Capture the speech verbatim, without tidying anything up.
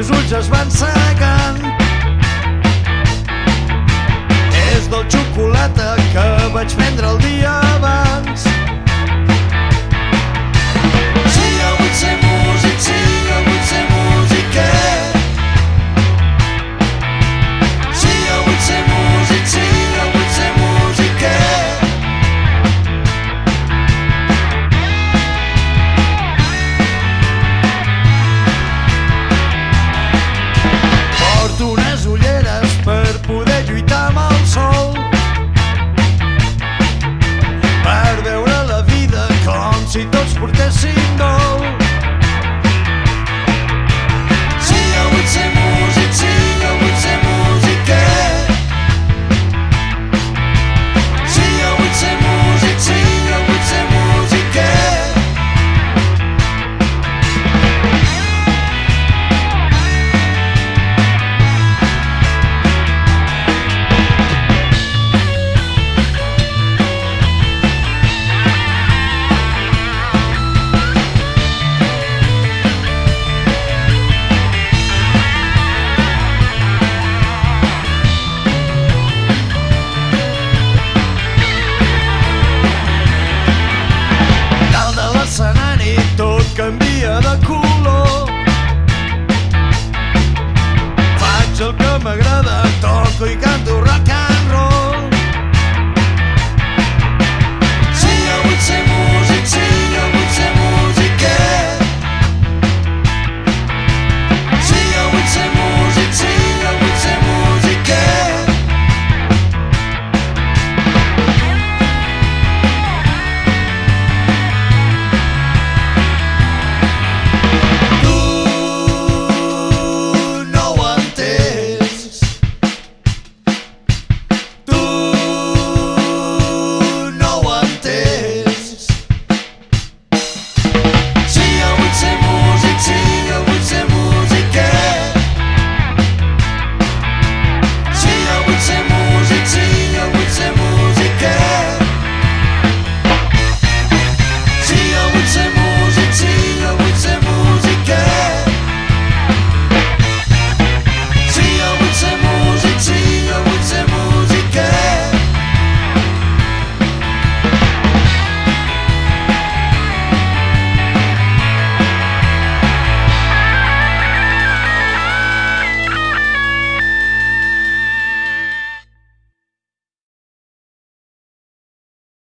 meus ulls es van secant. És del xocolata que vaig prendre el dia abans.